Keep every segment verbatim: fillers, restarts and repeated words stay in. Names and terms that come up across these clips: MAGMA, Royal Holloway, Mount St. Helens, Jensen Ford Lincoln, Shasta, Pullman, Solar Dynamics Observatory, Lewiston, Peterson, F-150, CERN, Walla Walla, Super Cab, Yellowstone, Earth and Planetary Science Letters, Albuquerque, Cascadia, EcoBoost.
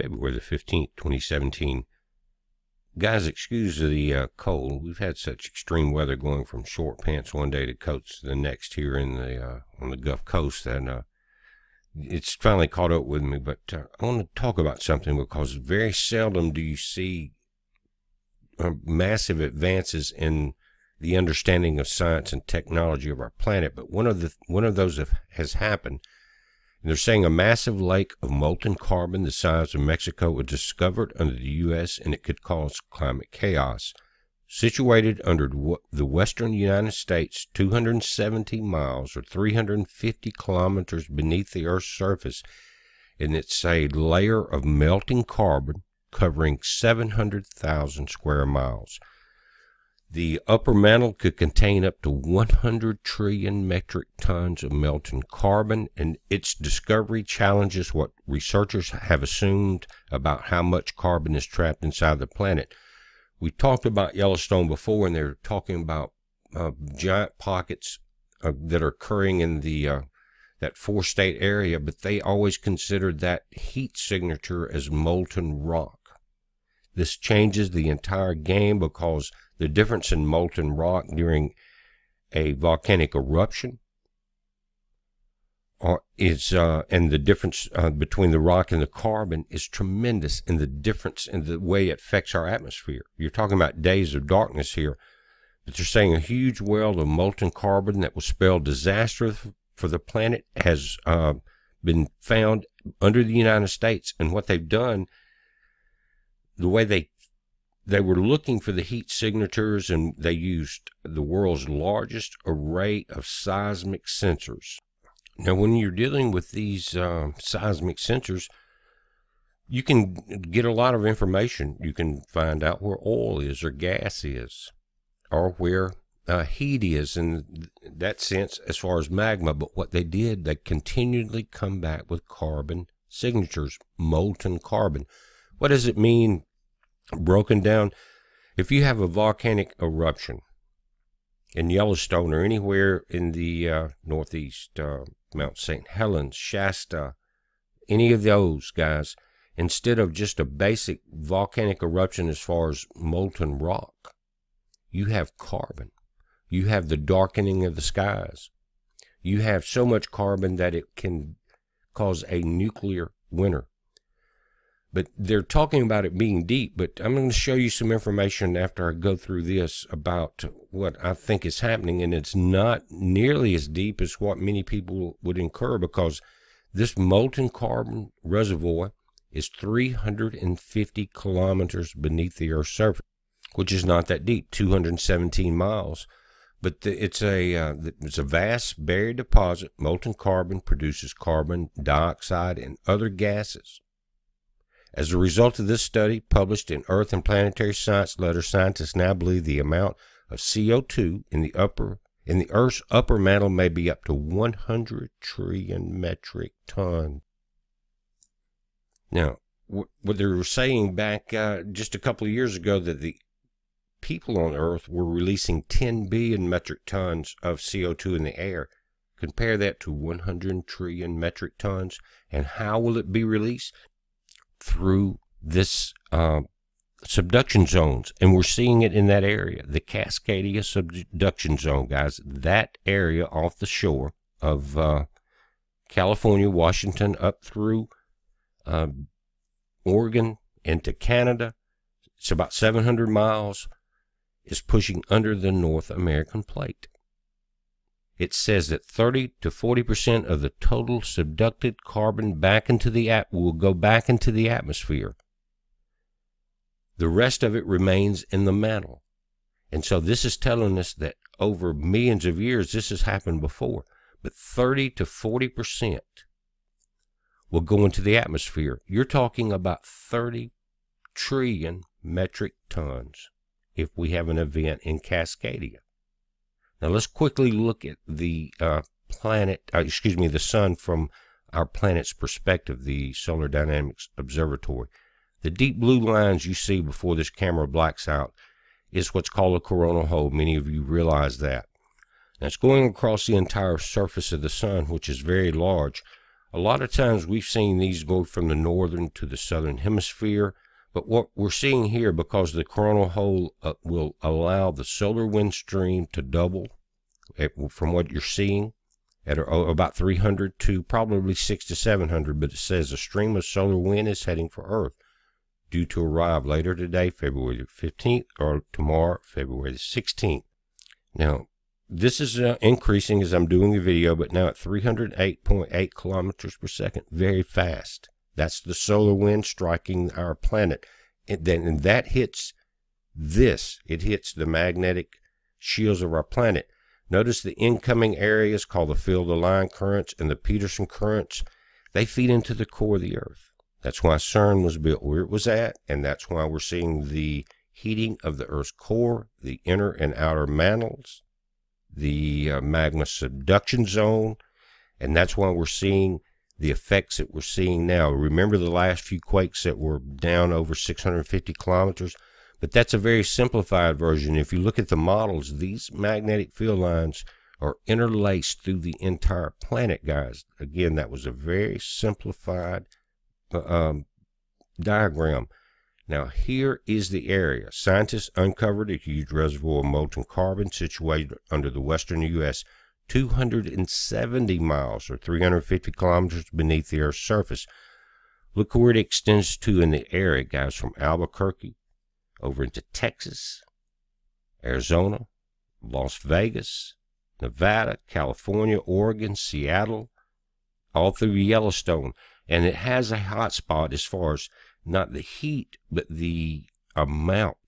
February the fifteenth, twenty seventeen. Guys, excuse the uh, cold. We've had such extreme weather going from short pants one day to coats the next here in the uh, on the Gulf Coast that uh, it's finally caught up with me. But uh, I want to talk about something because very seldom do you see uh, massive advances in the understanding of science and technology of our planet. But one of the one of those have, has happened. And they're saying a massive lake of molten carbon the size of Mexico was discovered under the U S and it could cause climate chaos. Situated under the western United States, two hundred seventy miles or three hundred fifty kilometers beneath the Earth's surface, and it's a layer of melting carbon covering seven hundred thousand square miles. The upper mantle could contain up to one hundred trillion metric tons of melted carbon, and its discovery challenges what researchers have assumed about how much carbon is trapped inside the planet. We talked about Yellowstone before, and they're talking about uh, giant pockets uh, that are occurring in the uh, that four-state area, but they always considered that heat signature as molten rock. This changes the entire game because the difference in molten rock during a volcanic eruption or is, uh, and the difference uh, between the rock and the carbon is tremendous, and the difference in the way it affects our atmosphere. You're talking about days of darkness here, but they're saying a huge well of molten carbon that will spell disaster for the planet has uh, been found under the United States. And what they've done, the way they they were looking for the heat signatures, and they used the world's largest array of seismic sensors. Now, when you're dealing with these uh, seismic sensors, you can get a lot of information. You can find out where oil is or gas is, or where uh, heat is in that sense as far as magma. But what they did, they continually come back with carbon signatures, molten carbon. What does it mean? Broken down, if you have a volcanic eruption in Yellowstone or anywhere in the uh, northeast, uh, Mount Saint Helens, Shasta, any of those guys, instead of just a basic volcanic eruption as far as molten rock, you have carbon. You have the darkening of the skies. You have so much carbon that it can cause a nuclear winter. But they're talking about it being deep, but I'm going to show you some information after I go through this about what I think is happening, and it's not nearly as deep as what many people would incur because this molten carbon reservoir is three hundred fifty kilometers beneath the Earth's surface, which is not that deep, two hundred seventeen miles. But the, it's a uh, it's a vast buried deposit. Molten carbon produces carbon dioxide and other gases. As a result of this study, published in Earth and Planetary Science Letters, scientists now believe the amount of C O two in the upper in the Earth's upper mantle may be up to one hundred trillion metric tons. Now, what they were saying back uh, just a couple of years ago, that the people on Earth were releasing ten billion metric tons of C O two in the air. Compare that to one hundred trillion metric tons, and how will it be released? Through this uh, subduction zones, and we're seeing it in that area, the Cascadia subduction zone, guys, that area off the shore of uh, California, Washington, up through uh, Oregon into Canada. It's about seven hundred miles. It's pushing under the North American plate. It says that thirty to forty percent of the total subducted carbon back into the at will go back into the atmosphere. The rest of it remains in the mantle. And so this is telling us that over millions of years this has happened before, but thirty to forty percent will go into the atmosphere. You're talking about thirty trillion metric tons if we have an event in Cascadia. Now let's quickly look at the uh, planet, uh, excuse me, the sun from our planet's perspective, the Solar Dynamics Observatory. The deep blue lines you see before this camera blacks out is what's called a coronal hole. Many of you realize that. Now it's going across the entire surface of the sun, which is very large. A lot of times we've seen these go from the northern to the southern hemisphere, but what we're seeing here, because the coronal hole uh, will allow the solar wind stream to double at, from what you're seeing at about three hundred to probably six to seven hundred, but it says a stream of solar wind is heading for Earth, due to arrive later today, February the fifteenth, or tomorrow, February the sixteenth. Now, this is uh, increasing as I'm doing the video, but now at three hundred eight point eight kilometers per second, very fast. That's the solar wind striking our planet. And then and that hits this. It hits the magnetic shields of our planet. Notice the incoming areas called the field-of-line currents and the Peterson currents. They feed into the core of the Earth. That's why CERN was built where it was at, and that's why we're seeing the heating of the Earth's core, the inner and outer mantles, the uh, magma subduction zone, and that's why we're seeing the effects that we're seeing now. Remember the last few quakes that were down over six hundred fifty kilometers, but that's a very simplified version. If you look at the models, these magnetic field lines are interlaced through the entire planet, guys. Again, that was a very simplified um, diagram. Now, here is the area. Scientists uncovered a huge reservoir of molten carbon situated under the western U S, two hundred seventy miles or three hundred fifty kilometers beneath the Earth's surface. Look where it extends to in the area, guys, from Albuquerque over into Texas, Arizona, Las Vegas, Nevada, California, Oregon, Seattle, all through Yellowstone. And it has a hot spot as far as not the heat, but the amount.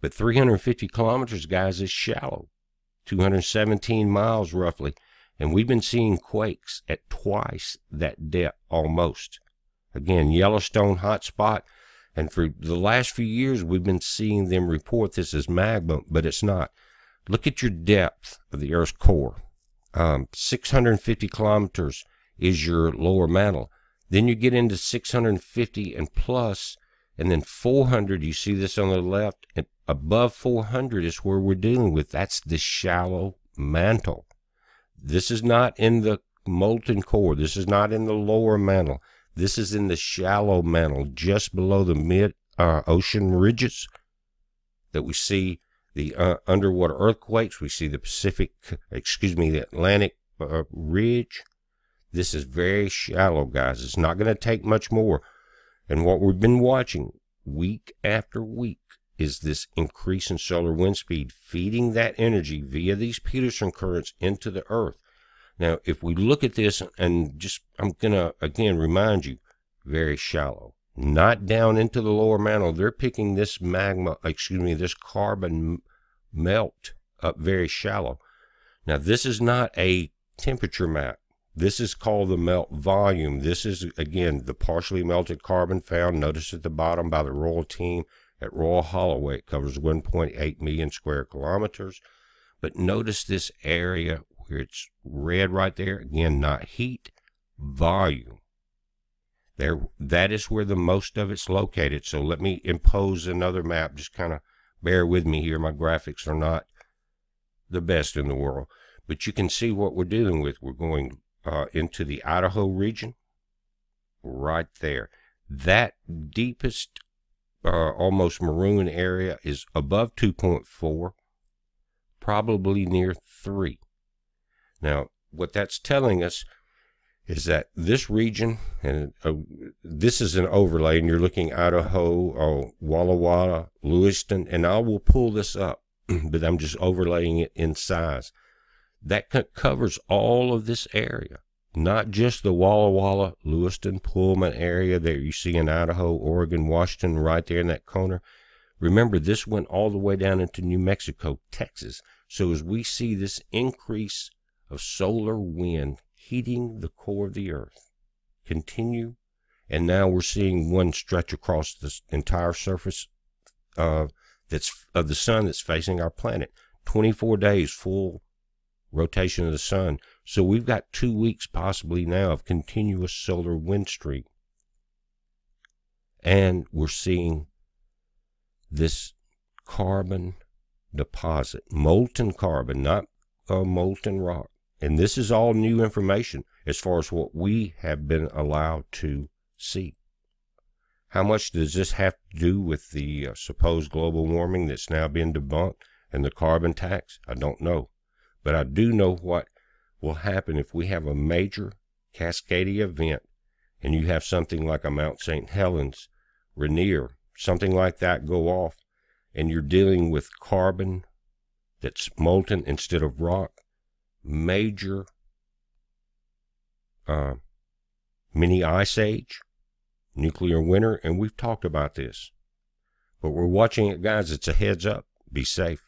But three hundred fifty kilometers, guys, is shallow. two hundred seventeen miles, roughly. And we've been seeing quakes at twice that depth, almost. Again, Yellowstone hotspot. And for the last few years, we've been seeing them report this as magma, but it's not. Look at your depth of the Earth's core. Um, six hundred fifty kilometers is your lower mantle. Then you get into six hundred fifty and plus, and then four hundred, you see this on the left, and above four hundred is where we're dealing with. That's the shallow mantle. This is not in the molten core. This is not in the lower mantle. This is in the shallow mantle, just below the mid-ocean uh, ridges that we see the uh, underwater earthquakes. We see the Pacific, excuse me, the Atlantic uh, ridge. This is very shallow, guys. It's not going to take much more. And what we've been watching week after week is this increase in solar wind speed, feeding that energy via these Peterson currents into the Earth. Now, if we look at this, and just, I'm going to, again, remind you, very shallow. Not down into the lower mantle. They're picking this magma, excuse me, this carbon melt up very shallow. Now, this is not a temperature map. This is called the melt volume. This is, again, the partially melted carbon found, notice at the bottom, by the Royal team at Royal Holloway. It covers one point eight million square kilometers. But notice this area where it's red right there. Again, not heat, volume. There, that is where the most of it's located. So let me impose another map. Just kind of bear with me here. My graphics are not the best in the world. But you can see what we're dealing with. We're going Uh, into the Idaho region, right there. That deepest, uh, almost maroon area is above two point four, probably near three. Now, what that's telling us is that this region, and uh, this is an overlay, and you're looking Idaho, or Walla Walla, Lewiston, and I will pull this up, but I'm just overlaying it in size. That covers all of this area, not just the Walla Walla, Lewiston, Pullman area there you see in Idaho, Oregon, Washington, right there in that corner. Remember, this went all the way down into New Mexico, Texas. So as we see this increase of solar wind heating the core of the Earth continue, and now we're seeing one stretch across the entire surface uh, that's, of the sun that's facing our planet. twenty-four days full rotation of the sun. So we've got two weeks possibly now of continuous solar wind streak. And we're seeing this carbon deposit, molten carbon, not uh, molten rock. And this is all new information. as far as what we have been allowed to see. How much does this have to do with the uh, supposed global warming that's now been debunked and the carbon tax? I don't know. But I do know what will happen if we have a major Cascadia event and you have something like a Mount Saint Helens, Rainier, something like that go off, and you're dealing with carbon that's molten instead of rock, major uh, mini ice age, nuclear winter, and we've talked about this. But we're watching it, guys. It's a heads up. Be safe.